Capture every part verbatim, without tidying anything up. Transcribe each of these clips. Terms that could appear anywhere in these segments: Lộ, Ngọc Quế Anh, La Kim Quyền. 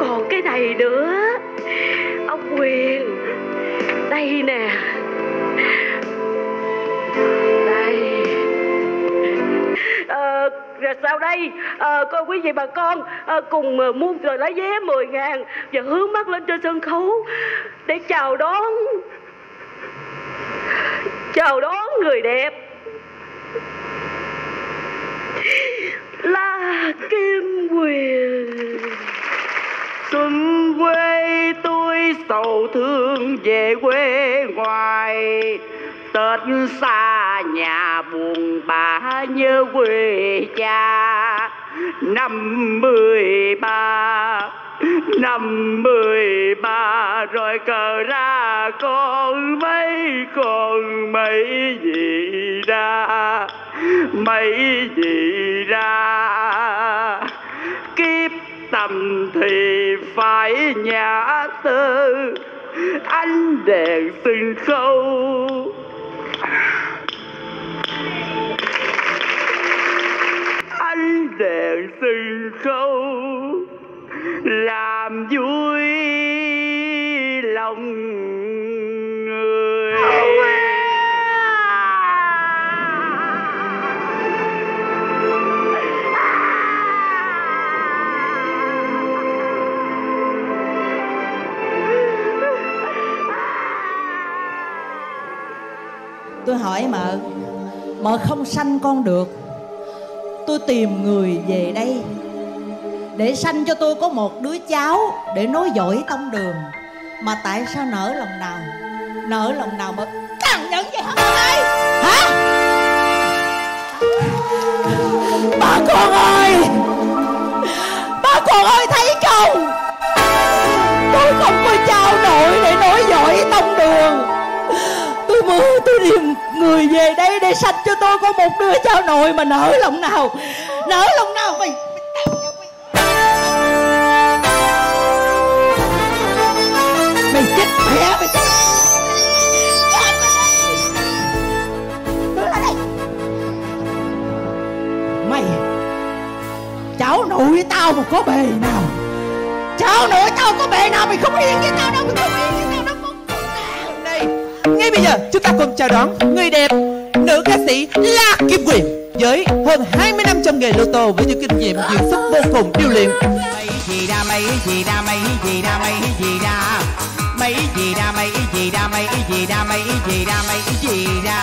Còn cái này nữa, ông Quyền, đây nè. Đây. Ờ, rồi sau đây à, cô quý vị bà con à, cùng mua rồi lấy vé mười ngàn và hướng mắt lên trên sân khấu để chào đón chào đón người đẹp La Kim Quyền. Xuân quê tôi sầu thương về quê ngoài, Tết xa nhà buồn bã nhớ quê cha. Năm mười ba, năm mười ba rồi cờ ra con mấy, con mấy gì ra, mấy gì ra. Kiếp tầm thì phải nhã tư, ánh đèn sân khấu. Ánh đèn sân khấu làm vui lòng người. Tôi hỏi mợ, mợ không sanh con được, tôi tìm người về đây để sanh cho tôi có một đứa cháu để nối dõi tông đường. Mà tại sao nỡ lòng nào, nỡ lòng nào mà càng nhẫn vậy hả mợ ơi? Hả? Bà con ơi, bà con ơi thấy không, tôi không có cháu nội để nối dõi tông đường. Tôi mưa tôi điềm người về đây để sanh cho tôi có một đứa cháu nội mà nỡ lòng nào, nỡ lòng nào mày. Mày chết mẹ mày chết. Đưa lại đây. Mày, cháu nội tao mà có bề nào, cháu nội tao có bề nào mày không yên với tao đâu, mày không yên với tao đâu con. Đây, ngay bây giờ chúng ta cùng chào đón người đẹp, nữ ca sĩ La Kim Quyền với hơn hai mươi năm trong nghề lô tô với những kinh nghiệm diễn xuất vô cùng điêu luyện. Gì ra mấy gì ra mấy gì ra mấy gì ra mấy gì ra mấy gì ra mấy gì ra mấy gì ra mấy gì ra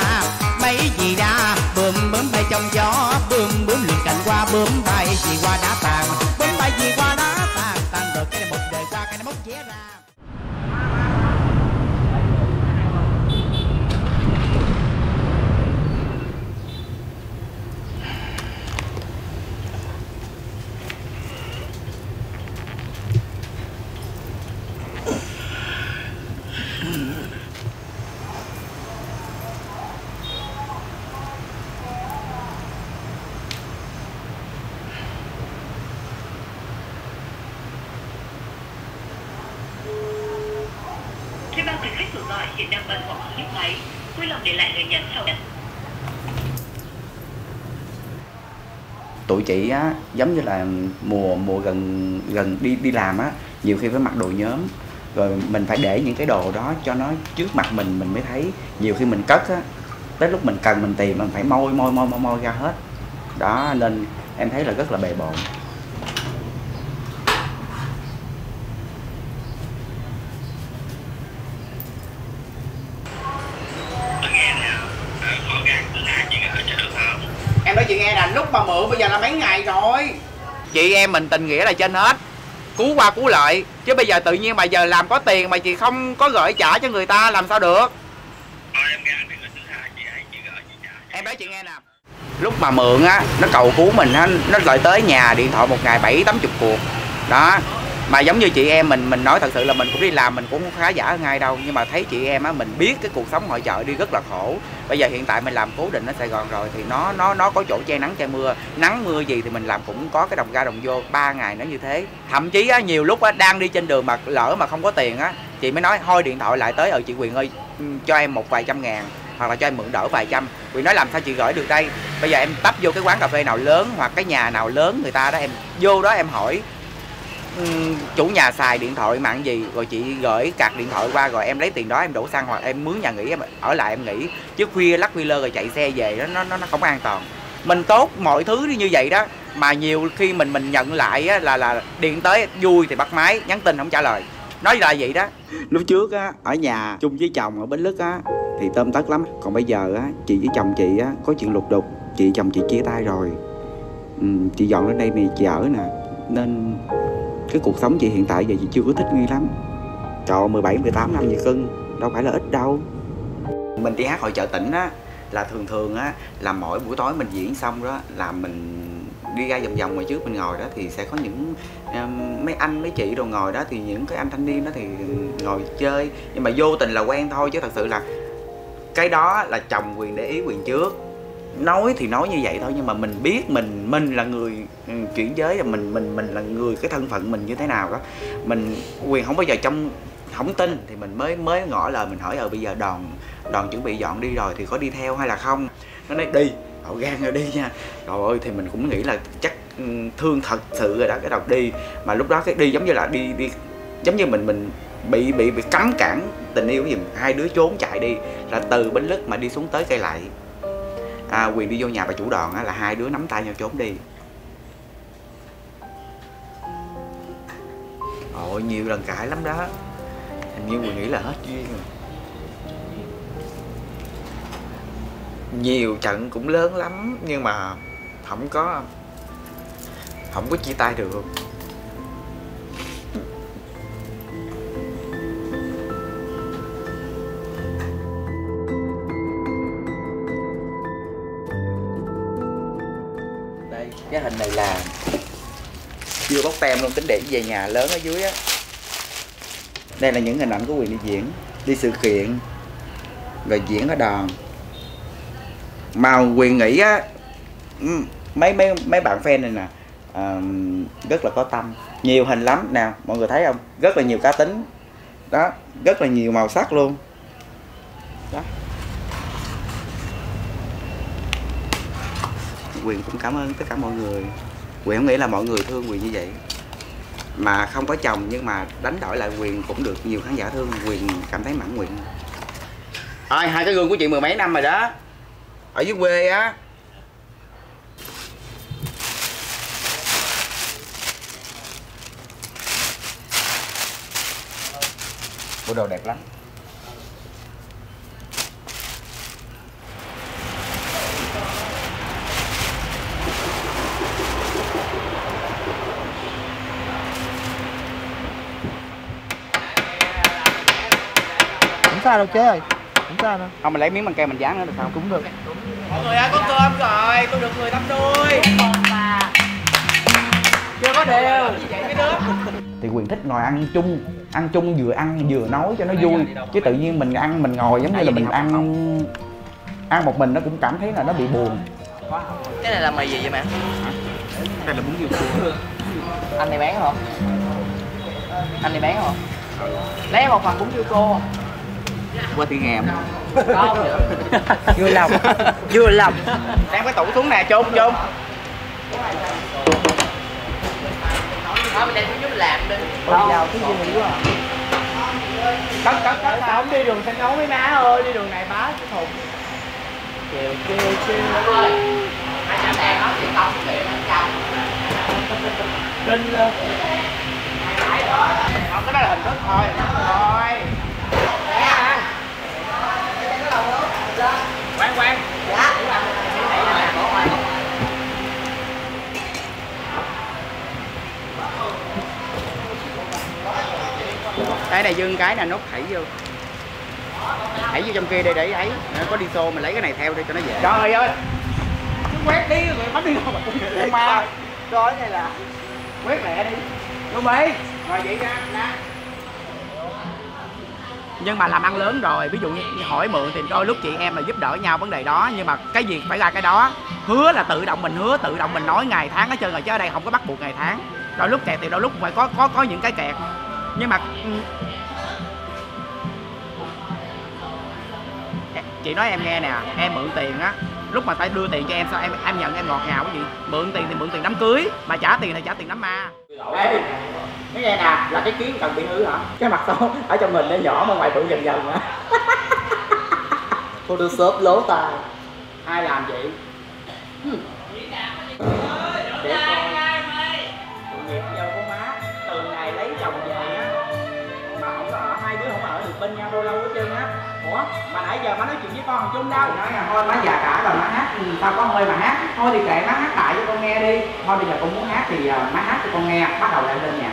mấy gì ra bướm bướm bay trong gió, bướm bướm lượn cánh qua, bướm bay gì qua đá tàn, bướm bay gì qua đá tàn, tàn được cái này một đời qua cái này móc vé ra. Tụi chị á, giống như là mùa mùa gần gần đi đi làm á, nhiều khi phải mặc đồ nhóm, rồi mình phải để những cái đồ đó cho nó trước mặt mình mình mới thấy. Nhiều khi mình cất á, tới lúc mình cần mình tìm mình phải môi môi môi môi, môi ra hết đó, nên em thấy là rất là bề bộn. Mượn bây giờ là mấy ngày rồi. Chị em mình tình nghĩa là trên hết, cứu qua cứu lại. Chứ bây giờ tự nhiên mà giờ làm có tiền mà chị không có gửi trả cho người ta làm sao được. Thôi em ra từ thứ hai chị ấy chị gửi chị trả. Em nói chị nghe nè. Lúc mà mượn á, nó cầu cứu mình á, nó gọi tới nhà điện thoại một ngày bảy tám mươi cuộc. Đó. Mà giống như chị em mình, mình nói thật sự là mình cũng đi làm, mình cũng không khá giả hơn ai đâu. Nhưng mà thấy chị em á, mình biết cái cuộc sống hội chợ đi rất là khổ. Bây giờ hiện tại mình làm cố định ở Sài Gòn rồi thì nó nó nó có chỗ che nắng che mưa. Nắng mưa gì thì mình làm cũng có cái đồng ra đồng vô, ba ngày nó như thế. Thậm chí á, nhiều lúc á, đang đi trên đường mà lỡ mà không có tiền á, chị mới nói thôi điện thoại lại tới, ở chị Quyền ơi cho em một vài trăm ngàn hoặc là cho em mượn đỡ vài trăm. Quyền nói làm sao chị gửi được đây. Bây giờ em tấp vô cái quán cà phê nào lớn hoặc cái nhà nào lớn người ta đó, em vô đó em hỏi. chủ nhà xài điện thoại mạng gì rồi chị gửi cạc điện thoại qua, rồi em lấy tiền đó em đổ xăng hoặc em mướn nhà nghỉ em ở lại em nghỉ, chứ khuya lắc wheeler rồi chạy xe về nó nó nó không an toàn. Mình tốt mọi thứ như vậy đó mà nhiều khi mình mình nhận lại á, là là điện tới vui thì bắt máy, nhắn tin không trả lời, nói là vậy đó. Lúc trước á, ở nhà chung với chồng ở Bến Lức á thì tôm tất lắm, còn bây giờ á chị với chồng chị á có chuyện lục đục, chị chồng chị chia tay rồi, ừ, chị dọn lên đây này chị ở nè, nên cái cuộc sống chị hiện tại giờ chị chưa có thích nghi lắm. Trời, mười bảy mười tám năm gì cưng, đâu phải là ít đâu. Mình đi hát hội chợ tỉnh á là thường thường á là mỗi buổi tối mình diễn xong đó là mình đi ra vòng vòng ngoài trước mình ngồi đó, thì sẽ có những um, mấy anh mấy chị đồ ngồi đó, thì những cái anh thanh niên đó thì ngồi chơi, nhưng mà vô tình là quen thôi, chứ thật sự là cái đó là chồng Quyền để ý Quyền trước. Nói thì nói như vậy thôi, nhưng mà mình biết mình mình là người chuyển giới, là mình mình mình là người, cái thân phận mình như thế nào đó, mình Quyền không bao giờ trong không tin thì mình mới mới ngỏ lời mình hỏi, ờ bây giờ đoàn đoàn chuẩn bị dọn đi rồi thì có đi theo hay là không. Nó nói đi, họ gan rồi đi nha. Trời ơi, thì mình cũng nghĩ là chắc thương thật sự rồi đó, cái đầu đi mà lúc đó cái đi giống như là đi đi giống như mình mình bị bị bị cấm cản tình yêu cái gì. Hai đứa trốn chạy đi, là từ Bến Lức mà đi xuống tới Cây Lậy. À, Quyền đi vô nhà bà chủ đòn á, là hai đứa nắm tay nhau trốn đi. Ôi, nhiều lần cãi lắm đó. Hình như Quyền nghĩ là hết duyên rồi. Nhiều trận cũng lớn lắm, nhưng mà không có Không có chia tay được. Cái hình này là chưa bóc tem luôn, tính để về nhà lớn ở dưới á. Đây là những hình ảnh của Quyền đi diễn, đi sự kiện, rồi diễn ở đòn. Mà Quyền nghĩ á, mấy mấy mấy bạn fan này nè, uh, rất là có tâm, nhiều hình lắm nè, mọi người thấy không? Rất là nhiều cá tính đó, rất là nhiều màu sắc luôn đó. Quyền cũng cảm ơn tất cả mọi người. Quyền không nghĩ là mọi người thương Quyền như vậy. Mà không có chồng nhưng mà đánh đổi lại Quyền cũng được nhiều khán giả thương. Quyền cảm thấy mãn nguyện. Ôi, hai cái gương của chị mười mấy năm rồi đó. Ở dưới quê á. Bộ đồ đẹp lắm. Sao đâu chế ơi, không sao đâu. Không, mình lấy miếng băng keo mình dán nữa được không? Cũng được. Mọi người ơi, có cơm rồi, tôi được người tắm đuôi. Chưa có đều. Thì Quyền thích ngồi ăn chung, ăn chung vừa ăn vừa nói cho nó vui. Chứ tự nhiên mình ăn mình ngồi giống như là mình ăn ăn một mình nó cũng cảm thấy là nó bị buồn. Cái này là mì gì vậy mẹ? Cái này là bún riêu. Anh này bán không? Anh này bán không? Lấy một phần bún riêu cô. Qua tiếng em không vui lòng vui lòng đem cái tủ xuống nè, chôn chôn thôi, mình đem xuống giúp làm đi. Ôi giàu cái gì mình quá à. Cất cất cất tao không đi đường xanh nấu với má ơi, đi đường này bá cái thùng kêu kêu kêu thôi. Hai trăm đàn đó chị không kịp chồng đinh lên không, cái đó là hình thức thôi thôi. Quang Quang. Dạ. Đây này dưng cái là nốt thảy vô. Thảy vô trong kia đây để ấy, có đi xô mình lấy cái này theo đi cho nó dễ. Trời ơi. Cứ quét đi rồi bắt đi đâu mà. Không mà. Đó này là quét mẹ đi. Đúng mấy. Rồi vậy ra nè. Nhưng mà làm ăn lớn rồi, ví dụ như hỏi mượn thì đôi lúc chị em là giúp đỡ nhau vấn đề đó, nhưng mà cái việc phải ra cái đó. Hứa là tự động mình hứa, tự động mình nói ngày tháng hết trơn rồi, chứ ở đây không có bắt buộc ngày tháng. Đôi lúc kẹt thì đôi lúc phải có có có những cái kẹt. Nhưng mà chị nói em nghe nè, em mượn tiền á, lúc mà phải đưa tiền cho em sao em em nhận em ngọt ngào cái gì. Mượn tiền thì mượn tiền đám cưới, mà trả tiền thì trả tiền đám ma. Đây, cái này nè là cái kiến cần bị hư hả? Cái mặt xấu ở trong mình nó nhỏ mà ngoài bự dần dần mà. Photoshop lố ta. Ai làm vậy? Để con tội nghiệp dâu của má. Từ ngày lấy chồng về á mà không có ở, hai đứa không ở được bên nhau đâu lâu hết trơn á. Ủa mà nãy giờ má nói chuyện với con không chung đâu. Nói là thôi má già cả rồi má hát, tao có hơi mà hát. Thôi thì kệ má hát lại cho con nghe đi. Thôi bây giờ con muốn hát thì má hát cho con nghe. Bắt đầu lại lên nhà.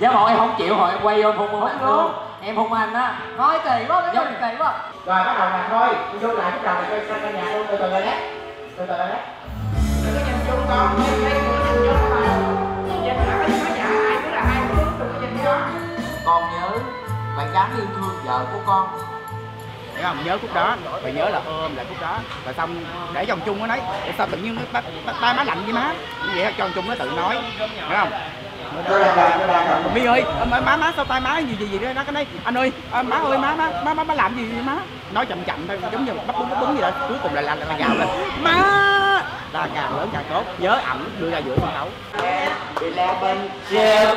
Nhớ bọn em không chịu rồi em quay vô hôn hết luôn. Em hôn anh á. Nói kỳ quá, cái gì kỳ quá. Rồi bắt đầu là thôi, vô lại cái đầu này sang nhà luôn từ từ rồi đấy. Từ từ rồi đấy. Đừng có nhìn chung con, nhìn thấy của nhìn chung mà. Nhìn là cái má nhà ai cứ là ai cũng đừng có nhìn đó. Con nhớ bạn gái yêu thương vợ của con. Để không nhớ khúc đó, phải nhớ là ôm lại khúc đó. Rồi xong để chồng chung nó nói, sao tự nhiên nó tay má lạnh với má. Như vậy chồng chung nó tự nói, phải không? My ơi, má má sao tay má gì gì gì đó nó cái đấy. Anh ơi, má ơi má má má má làm gì vậy má? Nói chậm chậm thôi, giống như bắt búng bắt búng gì đó. Cuối cùng là là là gào lên. Má là càng lớn càng tốt, nhớ ẩm đưa ra giữa sân khấu. mười lăm chiều.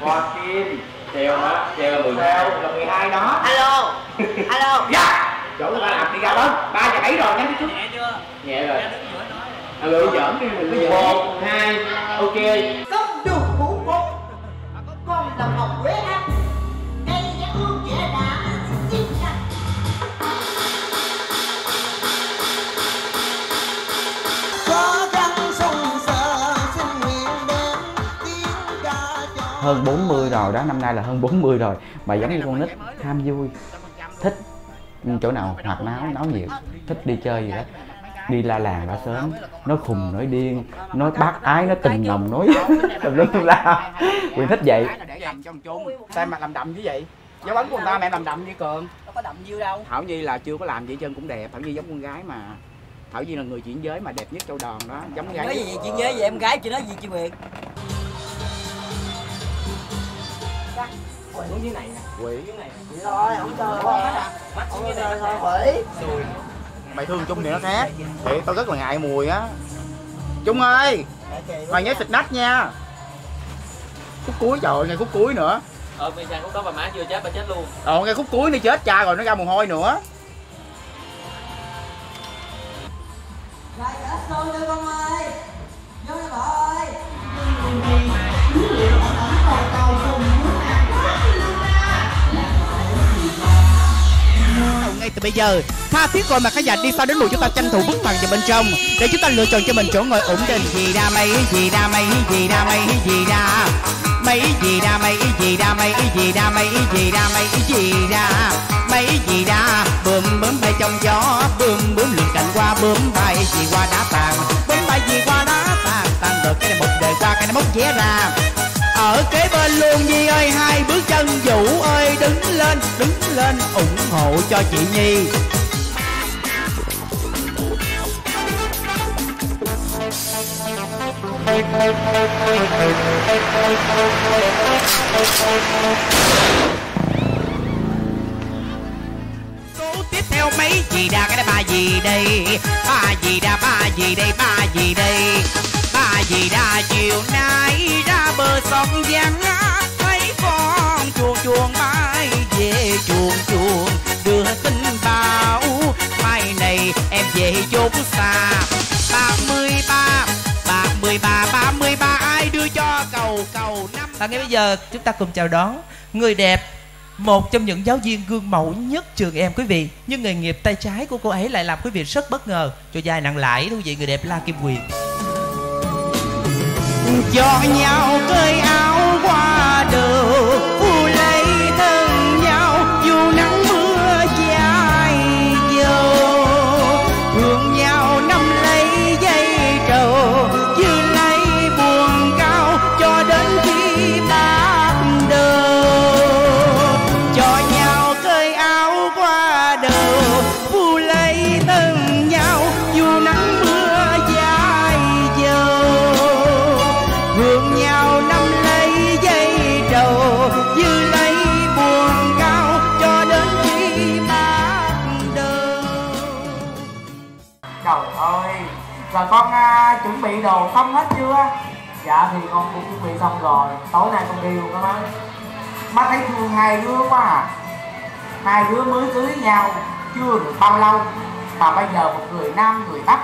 Hoa Kim, chiều hả? Chiều mười hai là mười hai đó. Alo. Alo. Dạ. Chỗ người ta làm đi ra đó. Ba giờ bảy rồi nhắn đi trước. Nhẹ chưa? Nhẹ rồi. Alo giỡn đi mình cứ một hai ok. Công đường vũ phúc. Con là Ngọc Quế Anh. Đây là ương trẻ đã chính thật. Có răng sông sờ xin nguyện đến tiếng ca cho. Hơn bốn mươi rồi đó, năm nay là hơn bốn mươi rồi. Mà giống như con nít ham vui. Thích chỗ nào hoạt náo, náo nhiệt. Thích đi chơi gì đó. Đi la làng ra sớm, nói khùng, nói điên, nói bác ái, nói tình nồng, nói tùm lum tùm la. Quyền thích vậy. Sao mà làm đậm chứ vậy? Giáo bánh của người ta mẹ làm đậm như Cường. Đâu có đậm như đâu. Thảo Nhi là chưa có làm gì chân cũng đẹp. Thảo Nhi giống con gái mà. Thảo Nhi là người chuyển giới mà đẹp nhất Châu Đòn đó. Giống con gái. Nói gì vậy chuyển giới vậy em gái chưa nói gì chị Quyền. Quỷ như này nè. Quỷ như này. Rồi không chơi con hết à. Mắt xuống như này thôi quỷ. Mày thương Trung thì nó khác. Để tao rất là ngại mùi á. Trung ơi, mày nhớ xịt nách nha. Khúc cuối trời, ngay khúc cuối nữa. Ờ, mày sang khúc đó bà má chưa chết, bà chết luôn. Ờ, ngay khúc cuối nó chết cha rồi, nó ra mồ hôi nữa. Rồi, chết tôi cho con ơi. Vô đây bà ơi. Ngay từ bây giờ tha thiết gọi mà khán giả đi sau đến lùi chúng ta tranh thủ bước bằng vào bên trong để chúng ta lựa chọn cho mình chỗ ngồi ổn định. Gì đa mày gì đa mày gì đa mày gì đa mày gì đa mày gì đa mày gì đa mày gì đa mày gì đa mày gì đa bướm bướm bay trong gió bướm bướm lượn cánh qua bướm bay gì qua đá tàn bướm bay gì qua đá tàn tàn được cái này một đời qua cái này móc vé ra ở kế bên luôn. Nhi ơi hai bước chân Vũ ơi đứng lên đứng lên ủng hộ cho chị Nhi. Số tiếp theo mấy gì đa cái này ba gì đây ba gì đa ba gì đây ba gì đây ba gì đa chiều nay ra bờ sông vắng thấy con chuồn chuồn bay về chuồn chuồn đưa tin báo mai này em về chốn xa ba mươi ba ba mươi ba ba mươi ba ai đưa cho cầu cầu năm. Và ngay bây giờ chúng ta cùng chào đón người đẹp, một trong những giáo viên gương mẫu nhất trường em quý vị, nhưng nghề nghiệp tay trái của cô ấy lại làm quý vị rất bất ngờ. Cho dài nặng lãi thú vị, người đẹp La Kim Quyền. Cho nhau cởi áo qua đường lấy thân nhau dù nắng mưa dài dầu thương nhau nắm lấy dây trầu chứ lấy buồn cao cho đến khi bạc đầu cho nhau cởi áo qua đường vu lấy thân nhau dù nắng mưa dài dầu thương nhau nắm lấy dây trầu như lấy buồn cao cho đến khi bạc đầu. Trời ơi, rồi con à, chuẩn bị đồ xong hết chưa? Dạ thì con cũng chuẩn bị xong rồi, tối nay con đi luôn đó má. Má thấy thương hai đứa quá à. Hai đứa mới cưới nhau chưa được bao lâu mà bây giờ một người Nam người Bắc.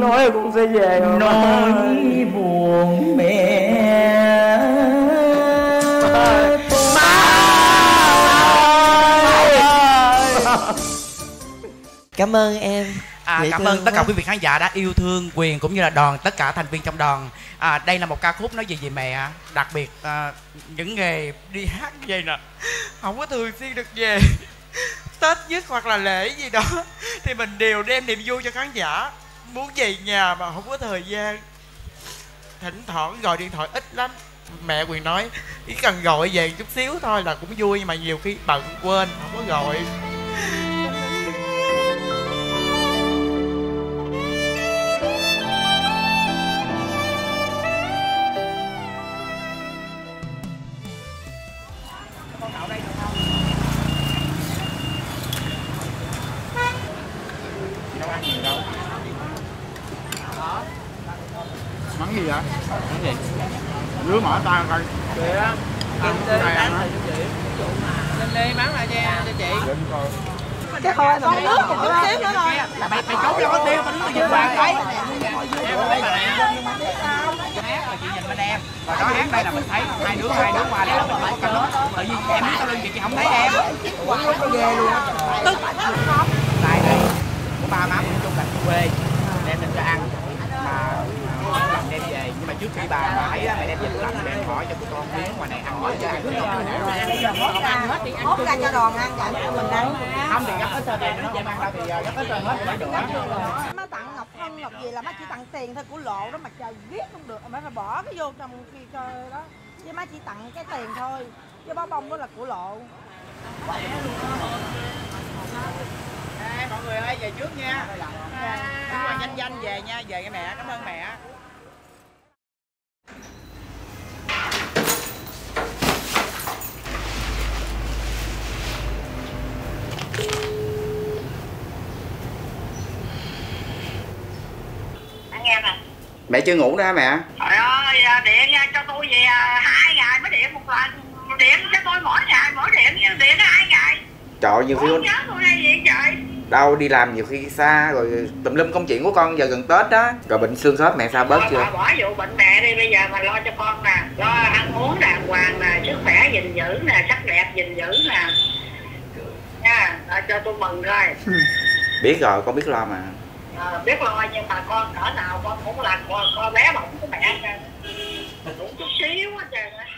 Nói cũng sẽ về rồi. Nói buồn mẹ má. Cảm ơn em. À, cảm ơn tất cả quý vị khán giả đã yêu thương Quyền cũng như là đoàn, tất cả thành viên trong đoàn. À, đây là một ca khúc nói gì về mẹ, đặc biệt à, những nghề đi hát như vậy nè không có thường xuyên được về. Tết nhất hoặc là lễ gì đó thì mình đều đem niềm vui cho khán giả. Muốn về nhà mà không có thời gian, thỉnh thoảng gọi điện thoại ít lắm. Mẹ Quyền nói chỉ cần gọi về chút xíu thôi là cũng vui, nhưng mà nhiều khi bận quên không có gọi. Mắng gì vậy? Mắng gì? Rứa mở ta coi. Kìa. Ăn đây ăn thì cho chị. Lên đây mắng lại nha cho chị. Cái thôi con nước một chút xíu nữa thôi. Mày mày cấu vô con điêu mà đứng dưới bàn đấy. Rồi chị nhìn bên em. Rồi đó hát đây là mình thấy hai đứa hai đứa qua đây là mình có nước. Tự nhiên em đứng tao lên chị không thấy em. Quấn luôn nó ghê luôn á. Tức không. Tại đây của ba má cũng trong cảnh quê. Đem lên cho ăn. Nhưng mà trước khi bà bà ấy mẹ đem dịch lạnh để em hỏi cho tụi con miếng ngoài này ăn hết cho ăn hết thì ăn ra cho đoàn ăn cả mình ăn. Không thì gấp ít thôi em, nó đem ăn ra thì gấp ít rồi hết phải được. Má tặng Ngọc Hân Ngọc gì là má chỉ tặng tiền thôi của lộ đó mà trời biết không được, má phải bỏ cái vô trong khi chơi đó. Chứ má chỉ tặng cái tiền thôi, chứ bó bông đó là của lộ. Ê mọi người ơi về trước nha. Nhanh nhanh về nha, về với mẹ, cảm ơn mẹ. Mẹ chưa ngủ đó hả mẹ? Trời ơi, điện cho tôi về hai ngày mới điện một lần. Điện cho tôi mỗi ngày, mỗi điện, điện hai ngày. Trời ơi, nhiều khi... Ủa, nhớ tôi đây vậy trời. Đâu, đi làm nhiều khi xa, rồi tùm lum công chuyện của con giờ gần Tết đó. Rồi bệnh xương khớp mẹ sao bớt chưa? Bỏ, bỏ vụ bệnh mẹ đi, bây giờ mà lo cho con nè. Lo ăn uống đàng hoàng nè, sức khỏe gìn giữ nè, sắc đẹp gìn giữ nè. Nha, cho tôi mừng coi. Biết rồi, con biết lo mà. Ờ, biết lo nhưng mà con cỡ nào con cũng làm con, con bé bỏng của mẹ. Cũng chút xíu á trời.